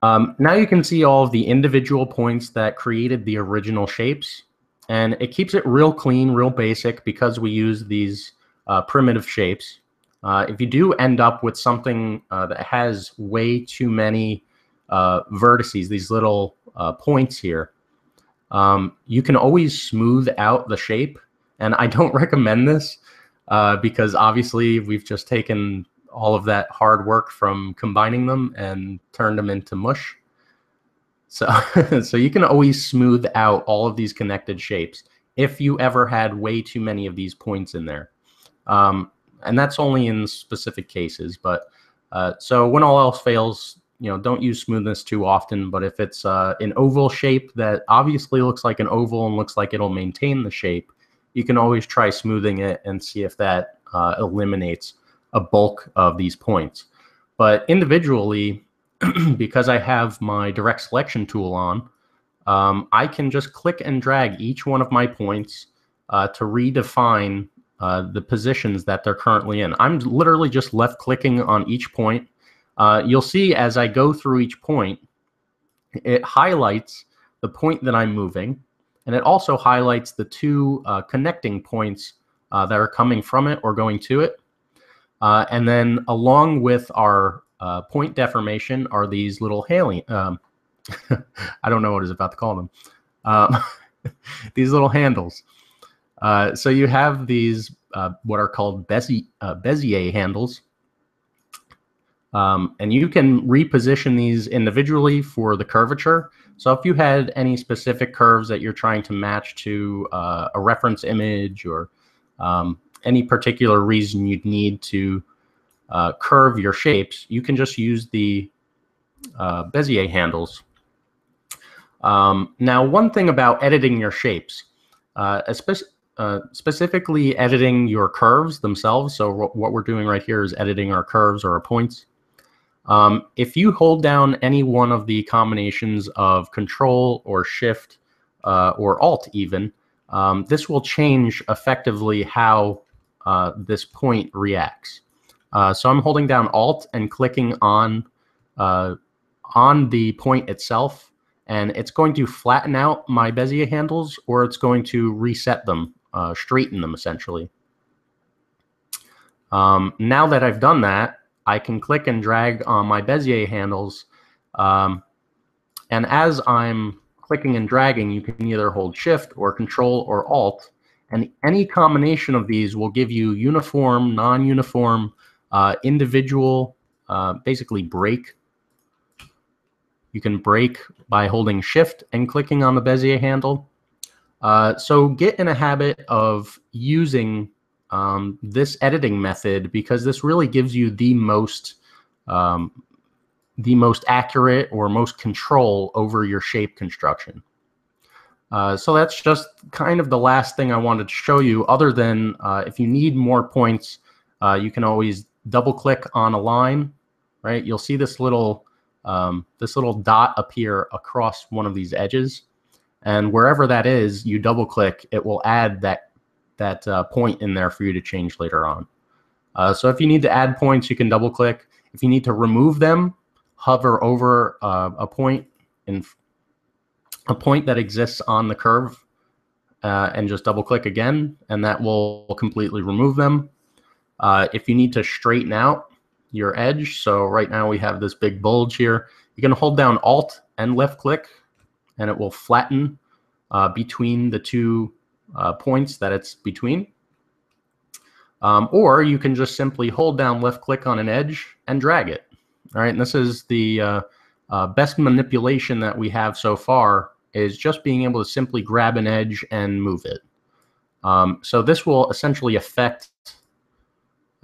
Um, now you can see all of the individual points that created the original shapes, and it keeps it real clean, real basic, because we use these uh, primitive shapes. Uh, if you do end up with something uh, that has way too many uh, vertices, these little uh, points here, um, you can always smooth out the shape, and I don't recommend this uh, because obviously we've just taken all of that hard work from combining them and turned them into mush. So, so you can always smooth out all of these connected shapes if you ever had way too many of these points in there. Um, and that's only in specific cases. But uh, so when all else fails, you know, don't use smoothness too often. But if it's uh, an oval shape that obviously looks like an oval and looks like it'll maintain the shape, you can always try smoothing it and see if that uh, eliminates a bulk of these points. But individually, because I have my direct selection tool on, um, I can just click and drag each one of my points uh, to redefine uh, the positions that they're currently in. I'm literally just left clicking on each point. Uh, you'll see as I go through each point, it highlights the point that I'm moving, and it also highlights the two uh, connecting points uh, that are coming from it or going to it. Uh, and then along with our uh, point deformation are these little halions. Um, I don't know what it's about to call them. Um, these little handles. Uh, so you have these uh, what are called Bezier, uh, Bezier handles. Um, and you can reposition these individually for the curvature. So if you had any specific curves that you're trying to match to uh, a reference image or um, any particular reason you'd need to uh, curve your shapes, you can just use the uh, Bezier handles. Um, now, one thing about editing your shapes, uh, especially Uh, specifically editing your curves themselves. So what we're doing right here is editing our curves or our points. Um, if you hold down any one of the combinations of Control or Shift uh, or Alt even, um, this will change effectively how uh, this point reacts. Uh, so I'm holding down Alt and clicking on, uh, on the point itself, and it's going to flatten out my Bezier handles, or it's going to reset them. Uh, straighten them essentially. Um, now that I've done that, I can click and drag on my Bezier handles. Um, and as I'm clicking and dragging, you can either hold Shift or Control or Alt. And any combination of these will give you uniform, non-uniform, uh, individual, uh, basically break. You can break by holding Shift and clicking on the Bezier handle. Uh, so get in a habit of using um, this editing method, because this really gives you the most um, the most accurate or most control over your shape construction. Uh, so that's just kind of the last thing I wanted to show you. Other than uh, if you need more points, uh, you can always double click on a line. Right? You'll see this little um, this little dot appear across one of these edges. And wherever that is, you double click, it will add that, that uh, point in there for you to change later on. Uh, so if you need to add points, you can double click. If you need to remove them, hover over uh, a point in a point that exists on the curve uh, and just double click again, and that will completely remove them. Uh, if you need to straighten out your edge, so right now we have this big bulge here, you can hold down Alt and left click, and it will flatten uh, between the two uh, points that it's between. Um, or you can just simply hold down left click on an edge and drag it. All right, and this is the uh, uh, best manipulation that we have so far, is just being able to simply grab an edge and move it. Um, so this will essentially affect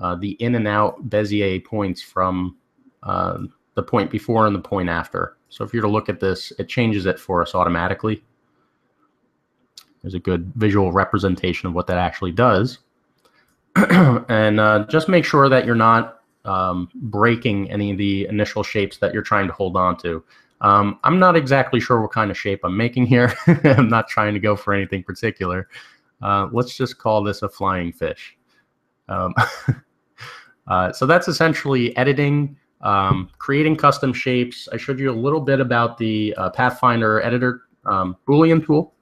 uh, the in and out Bezier points from uh, the point before and the point after. So if you're to look at this, it changes it for us automatically. There's a good visual representation of what that actually does. And uh, just make sure that you're not um, breaking any of the initial shapes that you're trying to hold on to. Um, I'm not exactly sure what kind of shape I'm making here. I'm not trying to go for anything particular. Uh, let's just call this a flying fish. Um, uh, so that's essentially editing. Um, creating custom shapes. I showed you a little bit about the uh, Pathfinder editor um, Boolean tool.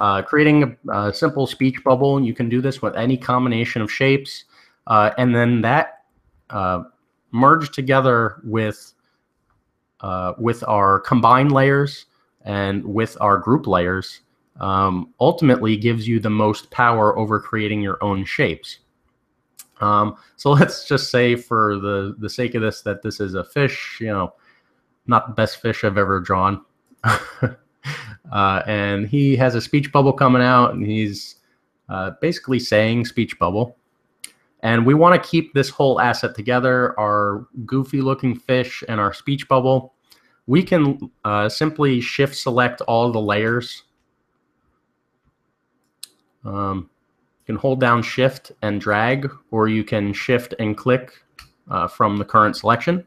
Uh, creating a, a simple speech bubble, and you can do this with any combination of shapes. Uh, and then that uh, merged together with, uh, with our combined layers and with our group layers um, ultimately gives you the most power over creating your own shapes. Um, so let's just say, for the, the sake of this, that this is a fish, you know, not the best fish I've ever drawn. Uh, and he has a speech bubble coming out, and he's uh, basically saying speech bubble. And we want to keep this whole asset together, our goofy looking fish and our speech bubble. We can uh, simply shift select all the layers. Um, you can hold down shift and drag, or you can shift and click uh, from the current selection.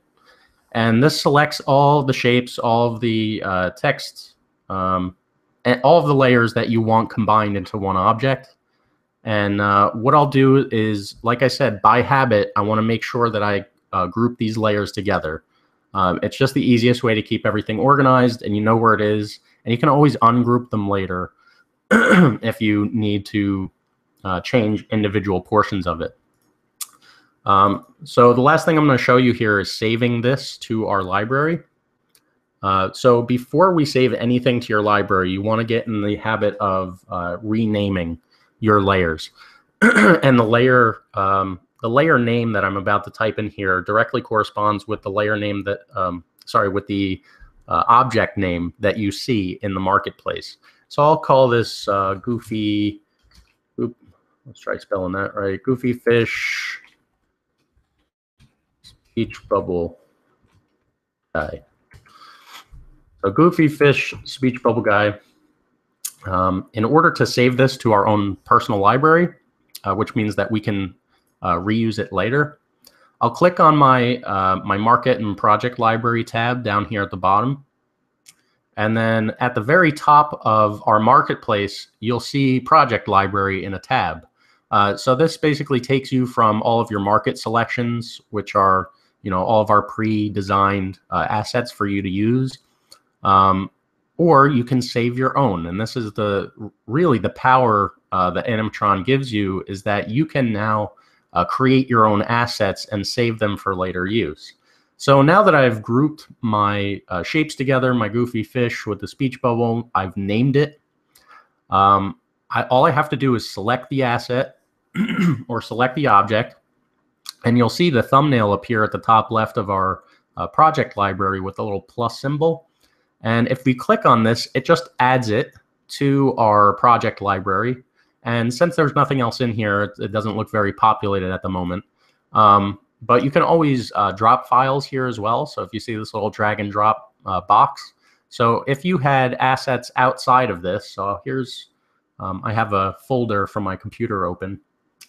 And this selects all the shapes, all of the uh, text, um, and all of the layers that you want combined into one object. And uh, what I'll do is, like I said, by habit, I want to make sure that I uh, group these layers together. Um, it's just the easiest way to keep everything organized, and you know where it is. And you can always ungroup them later if you need to uh, change individual portions of it. Um, so the last thing I'm going to show you here is saving this to our library. Uh, so before we save anything to your library, you want to get in the habit of uh, renaming your layers. And the layer, um, the layer name that I'm about to type in here directly corresponds with the layer name that, um, sorry, with the uh, object name that you see in the marketplace. So I'll call this uh, Goofy. Oop, let's try spelling that right. Goofy Fish Speech Bubble Guy. So Goofy Fish Speech Bubble Guy. Um, in order to save this to our own personal library, uh, which means that we can uh, reuse it later, I'll click on my uh, my Market and Project Library tab down here at the bottom. And then at the very top of our marketplace, you'll see Project Library in a tab. Uh, so this basically takes you from all of your market selections, which are, you know, all of our pre-designed uh, assets for you to use. Um, Or you can save your own. And this is the really the power uh, that Animatron gives you, is that you can now uh, create your own assets and save them for later use. So now that I've grouped my uh, shapes together, my goofy fish with the speech bubble, I've named it. Um, I, all I have to do is select the asset or select the object. And you'll see the thumbnail appear at the top left of our uh, project library with a little plus symbol. And if we click on this, it just adds it to our project library. And since there's nothing else in here, it doesn't look very populated at the moment. Um, but you can always uh, drop files here as well. So if you see this little drag and drop uh, box. So if you had assets outside of this, so here's, um, I have a folder from my computer open.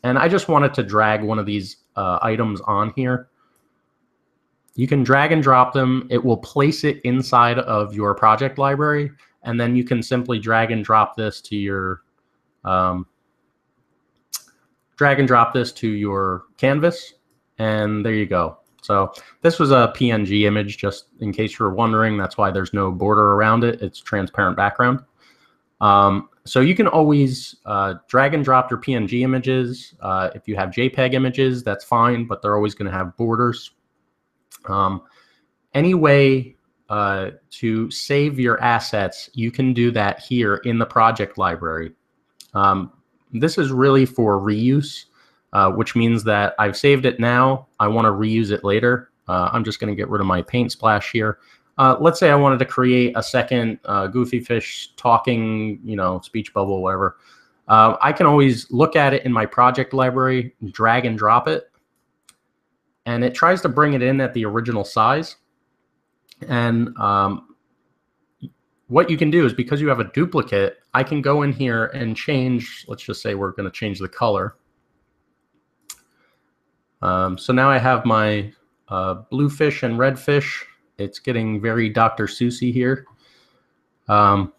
And I just wanted to drag one of these uh, items on here. You can drag and drop them. It will place it inside of your project library, and then you can simply drag and drop this to your um, drag and drop this to your canvas, and there you go. So this was a P N G image, just in case you're wondering. That's why there's no border around it. It's transparent background. Um, so you can always uh, drag and drop your P N G images. Uh, if you have JPEG images, that's fine, but they're always going to have borders. Um, any way uh, to save your assets, you can do that here in the project library. Um, this is really for reuse, uh, which means that I've saved it now. I want to reuse it later. Uh, I'm just going to get rid of my paint splash here. Uh, let's say I wanted to create a second uh, Goofy Fish talking, you know, speech bubble, whatever. Uh, I can always look at it in my project library, drag and drop it. And it tries to bring it in at the original size. And um, what you can do is, because you have a duplicate, I can go in here and change. Let's just say we're going to change the color. Um, so now I have my uh, blue fish and red fish. It's getting very Doctor Seuss-y here. Um,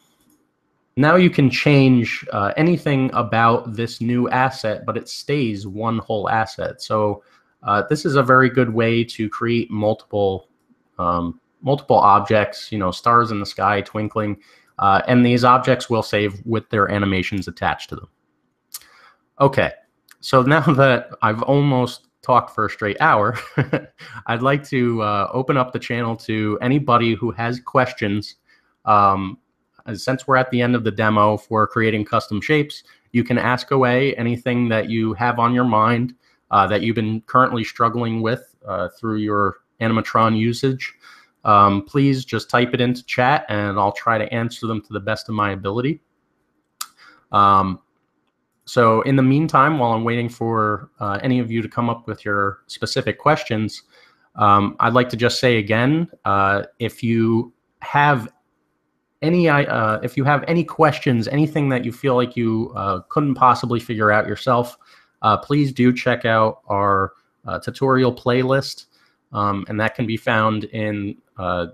now you can change uh, anything about this new asset, but it stays one whole asset. So Uh, this is a very good way to create multiple um, multiple objects, you know, stars in the sky twinkling, uh, and these objects will save with their animations attached to them. Okay, so now that I've almost talked for a straight hour, I'd like to uh, open up the channel to anybody who has questions. Um, since we're at the end of the demo for creating custom shapes, you can ask away anything that you have on your mind. Uh, that you've been currently struggling with uh, through your Animatron usage. um, please just type it into chat and I'll try to answer them to the best of my ability. Um, so in the meantime, while I'm waiting for uh, any of you to come up with your specific questions, um, I'd like to just say again, uh, if you have any uh, if you have any questions, anything that you feel like you uh, couldn't possibly figure out yourself, uh, please do check out our uh, tutorial playlist, um, and that can be found in uh,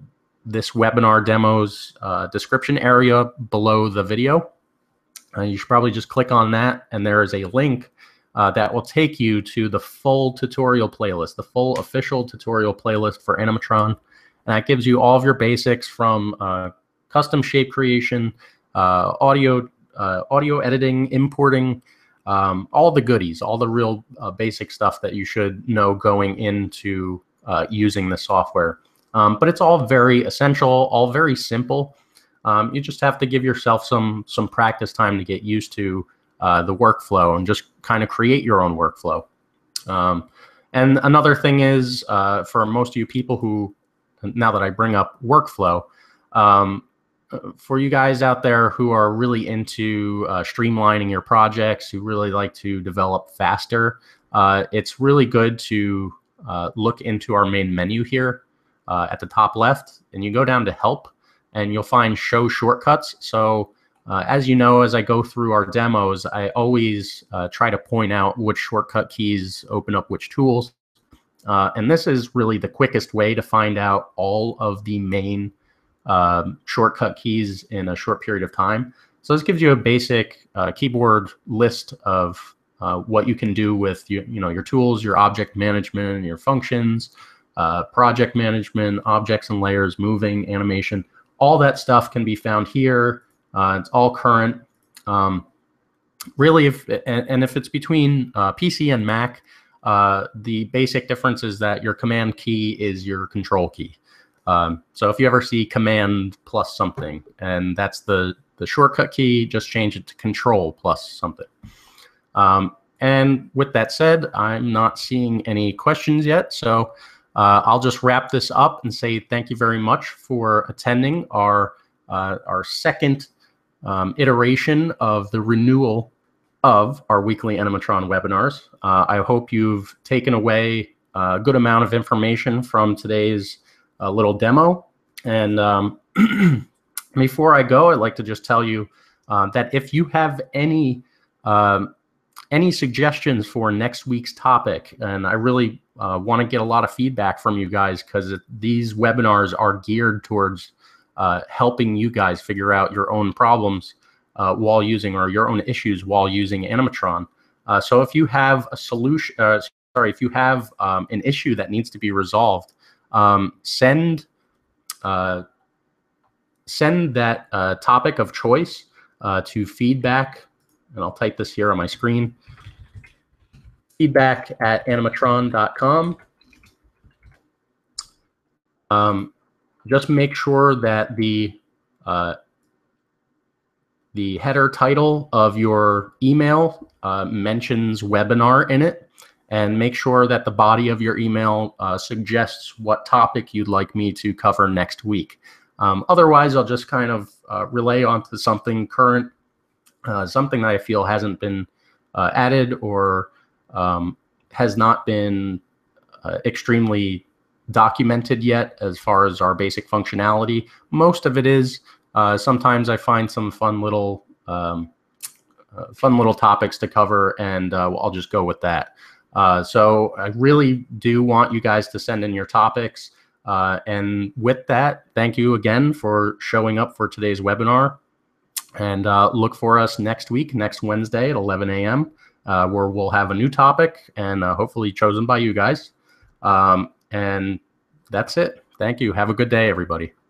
this webinar demo's uh, description area below the video. Uh, you should probably just click on that, and there is a link uh, that will take you to the full tutorial playlist, the full official tutorial playlist for Animatron, and that gives you all of your basics from uh, custom shape creation, uh, audio uh, audio editing, importing, um, all the goodies, all the real uh, basic stuff that you should know going into uh, using the software. Um, but it's all very essential, all very simple. Um, you just have to give yourself some some practice time to get used to uh, the workflow and just kind of create your own workflow. Um, and another thing is, uh, for most of you people who, now that I bring up workflow, um, for you guys out there who are really into uh, streamlining your projects, who really like to develop faster, uh, it's really good to uh, look into our main menu here uh, at the top left, and you go down to Help, and you'll find Show Shortcuts. So uh, as you know, as I go through our demos, I always uh, try to point out which shortcut keys open up which tools. Uh, and this is really the quickest way to find out all of the main uh, shortcut keys in a short period of time. So this gives you a basic uh, keyboard list of uh, what you can do with you, you know, your tools, your object management, your functions, uh, project management, objects and layers, moving, animation. All that stuff can be found here. Uh, it's all current. Um, really, if and, and if it's between uh, P C and Mac, uh, the basic difference is that your command key is your control key. Um, so if you ever see command plus something, and that's the, the shortcut key, just change it to control plus something. Um, and with that said, I'm not seeing any questions yet. So Uh, I'll just wrap this up and say thank you very much for attending our uh, our second um, iteration of the renewal of our weekly Animatron webinars. Uh, I hope you've taken away a good amount of information from today's uh, little demo. And um, before I go, I'd like to just tell you uh, that if you have any um, any suggestions for next week's topic, and I really Uh, want to get a lot of feedback from you guys, because these webinars are geared towards uh, helping you guys figure out your own problems uh, while using, or your own issues while using Animatron. Uh, so if you have a solution, uh, sorry, if you have um, an issue that needs to be resolved, um, send uh, send that uh, topic of choice uh, to feedback, and I'll type this here on my screen. Feedback at animatron dot com. Um, just make sure that the uh, the header title of your email uh, mentions webinar in it, and make sure that the body of your email uh, suggests what topic you'd like me to cover next week. Um, otherwise, I'll just kind of uh, relay onto something current, uh, something that I feel hasn't been uh, added or Um, has not been uh, extremely documented yet as far as our basic functionality. Most of it is. Uh, sometimes I find some fun little um, uh, fun little topics to cover, and uh, I'll just go with that. Uh, so I really do want you guys to send in your topics. Uh, and with that, thank you again for showing up for today's webinar. And uh, look for us next week, next Wednesday at eleven A M Uh, where we'll have a new topic, and uh, hopefully chosen by you guys. Um, and that's it. Thank you. Have a good day, everybody.